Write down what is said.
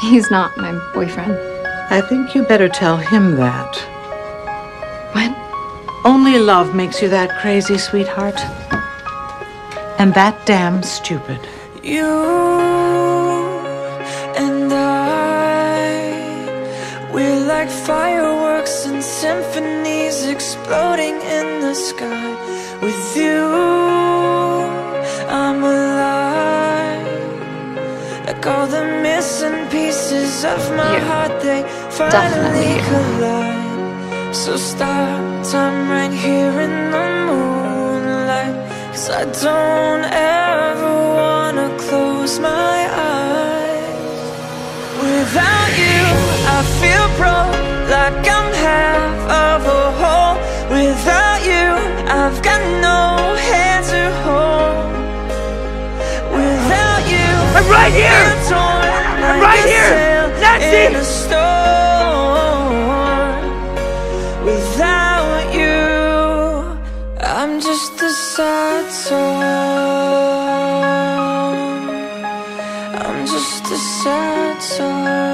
He's not my boyfriend. I think you better tell him that. What? Only love makes you that crazy, sweetheart. And that damn stupid. You and I, we're like fireworks and symphonies exploding in the sky. With you, I'm alive. Like all the missing pieces of my heart, they finally collide. So stop time right here in the moonlight, 'cause I don't ever wanna close my eyes. Without you, I feel broke, like I'm half of a whole. Without you, I've got no hand to hold. Without you, I'm right here. I'm right here. That's it. Without you, I'm just a sad song. I'm just a sad song.